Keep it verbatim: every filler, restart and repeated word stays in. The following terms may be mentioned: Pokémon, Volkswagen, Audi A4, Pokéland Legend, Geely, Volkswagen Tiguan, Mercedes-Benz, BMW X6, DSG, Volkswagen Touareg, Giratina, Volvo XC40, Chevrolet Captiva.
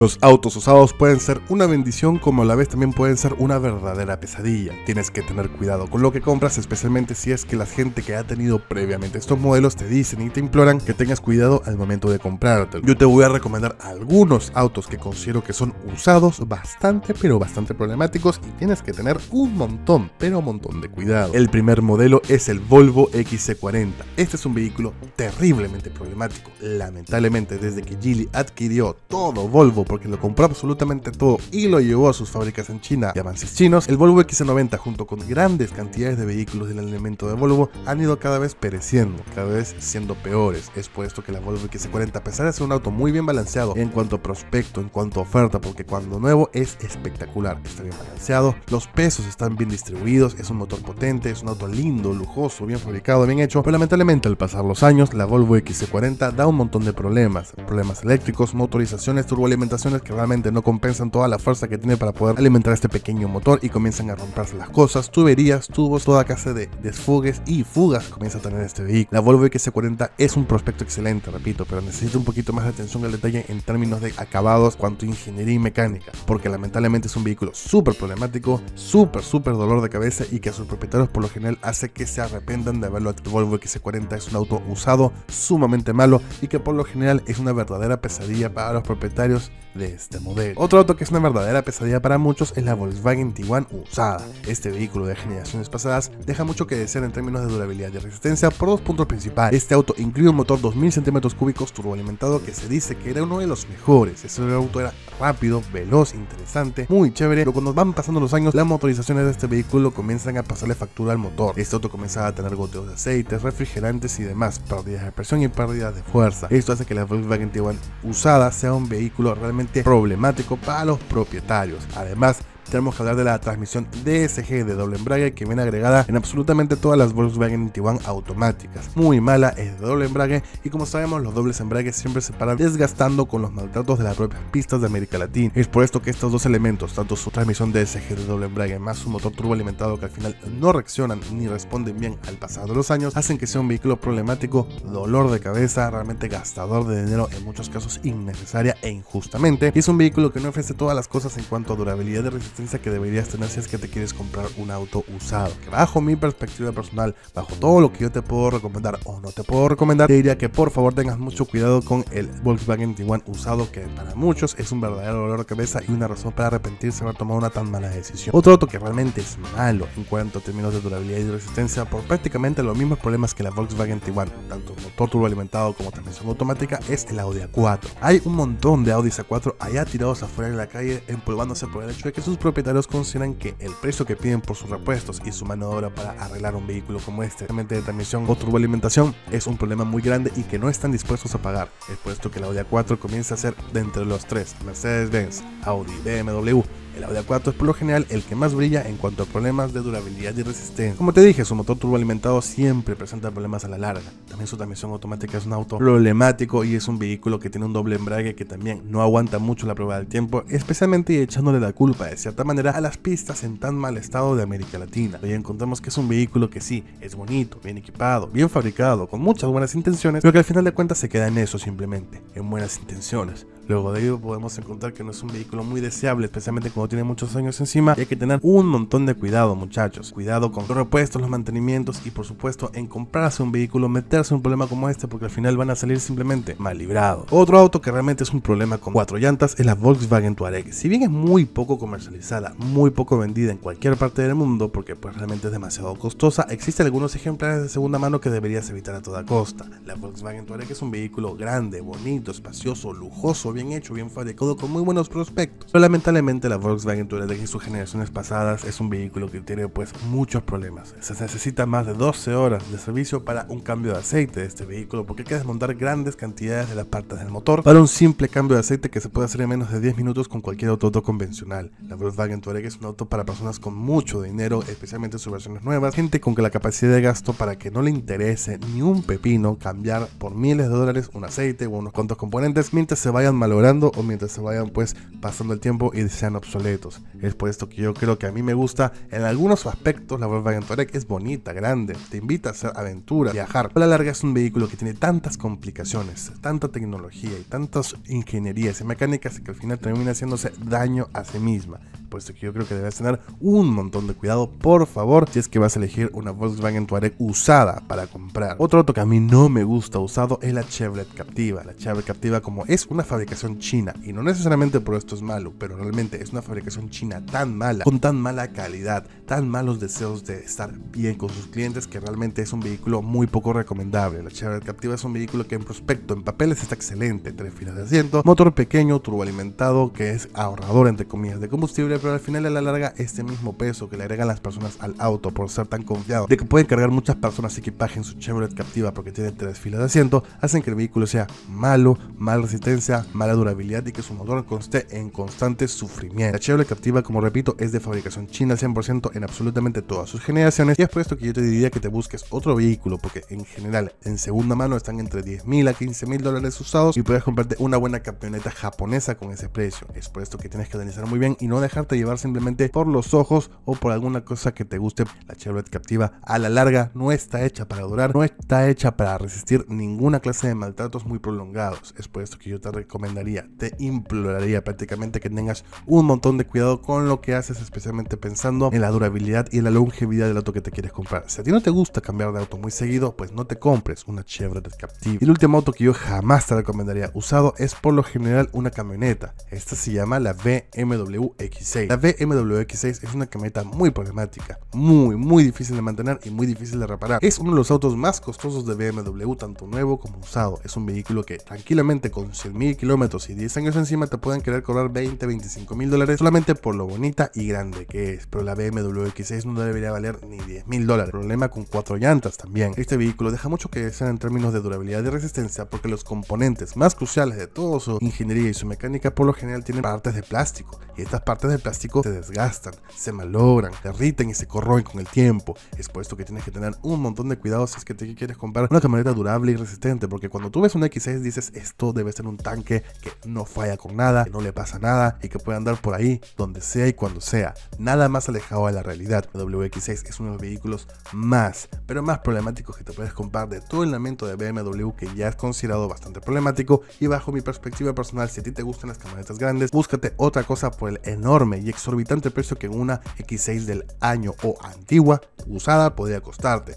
Los autos usados pueden ser una bendición como a la vez también pueden ser una verdadera pesadilla. Tienes que tener cuidado con lo que compras, especialmente si es que la gente que ha tenido previamente estos modelos te dicen y te imploran que tengas cuidado al momento de comprártelo. Yo te voy a recomendar algunos autos que considero que son usados bastante pero bastante problemáticos y tienes que tener un montón pero un montón de cuidado. El primer modelo es el Volvo X C cuarenta. Este es un vehículo terriblemente problemático. Lamentablemente desde que Geely adquirió todo Volvo, porque lo compró absolutamente todo y lo llevó a sus fábricas en China y avances chinos, el Volvo X C noventa junto con grandes cantidades de vehículos del elemento de Volvo han ido cada vez pereciendo, cada vez siendo peores. Es por esto que la Volvo X C cuarenta, a pesar de ser un auto muy bien balanceado en cuanto a prospecto, en cuanto a oferta, porque cuando nuevo es espectacular, está bien balanceado, los pesos están bien distribuidos, es un motor potente, es un auto lindo, lujoso, bien fabricado, bien hecho, pero lamentablemente al pasar los años la Volvo X C cuarenta da un montón de problemas, problemas eléctricos, motorizaciones, turboalimentación que realmente no compensan toda la fuerza que tiene para poder alimentar este pequeño motor y comienzan a romperse las cosas, tuberías, tubos, toda clase de desfogues y fugas comienza a tener este vehículo. La Volvo X C cuarenta es un prospecto excelente, repito, pero necesita un poquito más de atención al detalle en términos de acabados, cuanto a ingeniería y mecánica, porque lamentablemente es un vehículo súper problemático, súper súper dolor de cabeza y que a sus propietarios por lo general hace que se arrepientan de haberlo adquirido. Volvo X C cuarenta es un auto usado sumamente malo y que por lo general es una verdadera pesadilla para los propietarios de este modelo. Otro auto que es una verdadera pesadilla para muchos es la Volkswagen Tiguan usada. Este vehículo de generaciones pasadas deja mucho que desear en términos de durabilidad y resistencia por dos puntos principales. Este auto incluye un motor dos mil centímetros cúbicos turboalimentado que se dice que era uno de los mejores. Este auto era rápido, veloz, interesante, muy chévere, pero cuando van pasando los años las motorizaciones de este vehículo comienzan a pasarle factura al motor. Este auto comenzaba a tener goteos de aceites, refrigerantes y demás, pérdidas de presión y pérdidas de fuerza. Esto hace que la Volkswagen Tiguan usada sea un vehículo realmente problemático para los propietarios. Además, tenemos que hablar de la transmisión D S G de doble embrague que viene agregada en absolutamente todas las Volkswagen Tiguan automáticas. Muy mala, es de doble embrague y como sabemos los dobles embragues siempre se paran desgastando con los maltratos de las propias pistas de América Latina. Es por esto que estos dos elementos, tanto su transmisión D S G de doble embrague más su motor turboalimentado que al final no reaccionan ni responden bien al pasar de los años, hacen que sea un vehículo problemático, dolor de cabeza, realmente gastador de dinero, en muchos casos innecesaria e injustamente. Y es un vehículo que no ofrece todas las cosas en cuanto a durabilidad de resistencia que deberías tener si es que te quieres comprar un auto usado. Que bajo mi perspectiva personal, bajo todo lo que yo te puedo recomendar o no te puedo recomendar, te diría que por favor tengas mucho cuidado con el Volkswagen Tiguan usado, que para muchos es un verdadero dolor de cabeza y una razón para arrepentirse de haber tomado una tan mala decisión. Otro auto que realmente es malo en cuanto a términos de durabilidad y resistencia por prácticamente los mismos problemas que la Volkswagen Tiguan, tanto motor turboalimentado como transmisión automática, es el Audi A cuatro. Hay un montón de Audi A cuatro allá tirados afuera en la calle empolvándose por el hecho de que sus propietarios consideran que el precio que piden por sus repuestos y su mano de obra para arreglar un vehículo como este, realmente de transmisión o turboalimentación, es un problema muy grande y que no están dispuestos a pagar. Es por esto que el Audi A cuatro comienza a ser, de entre los tres, Mercedes-Benz, Audi, B M W, el Audi A cuatro es por lo general el que más brilla en cuanto a problemas de durabilidad y resistencia. Como te dije, su motor turboalimentado siempre presenta problemas a la larga. También su transmisión automática es un auto problemático y es un vehículo que tiene un doble embrague que también no aguanta mucho la prueba del tiempo, especialmente echándole la culpa de cierta manera a las pistas en tan mal estado de América Latina. Hoy encontramos que es un vehículo que sí, es bonito, bien equipado, bien fabricado, con muchas buenas intenciones, pero que al final de cuentas se queda en eso simplemente, en buenas intenciones. Luego de ello podemos encontrar que no es un vehículo muy deseable, especialmente cuando tiene muchos años encima, y hay que tener un montón de cuidado, muchachos. Cuidado con los repuestos, los mantenimientos y por supuesto en comprarse un vehículo, meterse en un problema como este, porque al final van a salir simplemente mal librados. Otro auto que realmente es un problema con cuatro llantas es la Volkswagen Touareg. Si bien es muy poco comercializada, muy poco vendida en cualquier parte del mundo, porque pues realmente es demasiado costosa, existen algunos ejemplares de segunda mano que deberías evitar a toda costa. La Volkswagen Touareg es un vehículo grande, bonito, espacioso, lujoso, bien hecho, bien fabricado, con muy buenos prospectos, pero lamentablemente la Volkswagen Touareg y sus generaciones pasadas es un vehículo que tiene pues muchos problemas. Se necesita más de doce horas de servicio para un cambio de aceite de este vehículo, porque hay que desmontar grandes cantidades de las partes del motor para un simple cambio de aceite que se puede hacer en menos de diez minutos con cualquier auto convencional. La Volkswagen Touareg es un auto para personas con mucho dinero, especialmente en sus versiones nuevas, gente con la capacidad de gasto para que no le interese ni un pepino cambiar por miles de dólares un aceite o unos cuantos componentes mientras se vayan malogrando o mientras se vayan pues pasando el tiempo y sean obsoletos. Es por esto que yo creo que a mí me gusta en algunos aspectos la Volkswagen Touareg. Es bonita, grande, te invita a hacer aventuras, viajar. A la larga es un vehículo que tiene tantas complicaciones, tanta tecnología y tantas ingenierías y mecánicas que al final termina haciéndose daño a sí misma. Por esto que yo creo que debes tener un montón de cuidado, por favor, si es que vas a elegir una Volkswagen Touareg usada para comprar. Otro auto que a mí no me gusta usado es la Chevrolet Captiva. La Chevrolet Captiva, como es una fabricación china, y no necesariamente por esto es malo, pero realmente es una fabricación china tan mala, con tan mala calidad, tan malos deseos de estar bien con sus clientes, que realmente es un vehículo muy poco recomendable. La Chevrolet Captiva es un vehículo que en prospecto, en papeles, está excelente: tres filas de asiento, motor pequeño, turboalimentado, que es ahorrador entre comillas de combustible, pero al final a la larga este mismo peso que le agregan las personas al auto por ser tan confiado de que pueden cargar muchas personas y equipaje en su Chevrolet Captiva porque tiene tres filas de asiento, hacen que el vehículo sea malo, mala resistencia, mala durabilidad y que su motor conste en constante sufrimiento. La Chevrolet Captiva, como repito, es de fabricación china cien por ciento en absolutamente todas sus generaciones, y es por esto que yo te diría que te busques otro vehículo, porque en general en segunda mano están entre diez mil a quince mil dólares usados y puedes comprarte una buena camioneta japonesa con ese precio. Es por esto que tienes que analizar muy bien y no dejarte llevar simplemente por los ojos o por alguna cosa que te guste. La Chevrolet Captiva a la larga no está hecha para durar, no está hecha para resistir ninguna clase de maltratos muy prolongados. Es por esto que yo te recomendaría, te imploraría prácticamente que tengas un montón de cuidado con lo que haces, especialmente pensando en la durabilidad y en la longevidad del auto que te quieres comprar. Si a ti no te gusta cambiar de auto muy seguido, pues no te compres una Chevrolet Captiva. Y el último auto que yo jamás te recomendaría usado es por lo general una camioneta. Esta se llama la B M W X seis. La B M W X seis es una camioneta muy problemática, muy muy difícil de mantener y muy difícil de reparar. Es uno de los autos más costosos de B M W, tanto nuevo como usado. Es un vehículo que tranquilamente con cien mil kilómetros y diez años encima te pueden querer cobrar veinte, veinticinco mil dólares solamente por lo bonita y grande que es. Pero la B M W X seis no debería valer ni diez mil dólares. Problema con cuatro llantas también. Este vehículo deja mucho que desear en términos de durabilidad y resistencia, porque los componentes más cruciales de toda su ingeniería y su mecánica por lo general tienen partes de plástico, y estas partes de plástico se desgastan, se malogran, derriten y se corroen con el tiempo. Es por esto que tienes que tener un montón de cuidado si es que te quieres comprar una camioneta durable y resistente, porque cuando tú ves un X seis dices: esto debe ser un tanque que no falla con nada, que no le pasa nada y que puede andar por ahí donde sea y cuando sea. Nada más alejado de la realidad. La W X seis es uno de los vehículos más, pero más problemáticos que te puedes comprar de todo el lamento de B M W, que ya es considerado bastante problemático. Y bajo mi perspectiva personal, si a ti te gustan las camionetas grandes, búscate otra cosa por el enorme y exorbitante precio que una X seis del año o antigua usada podría costarte.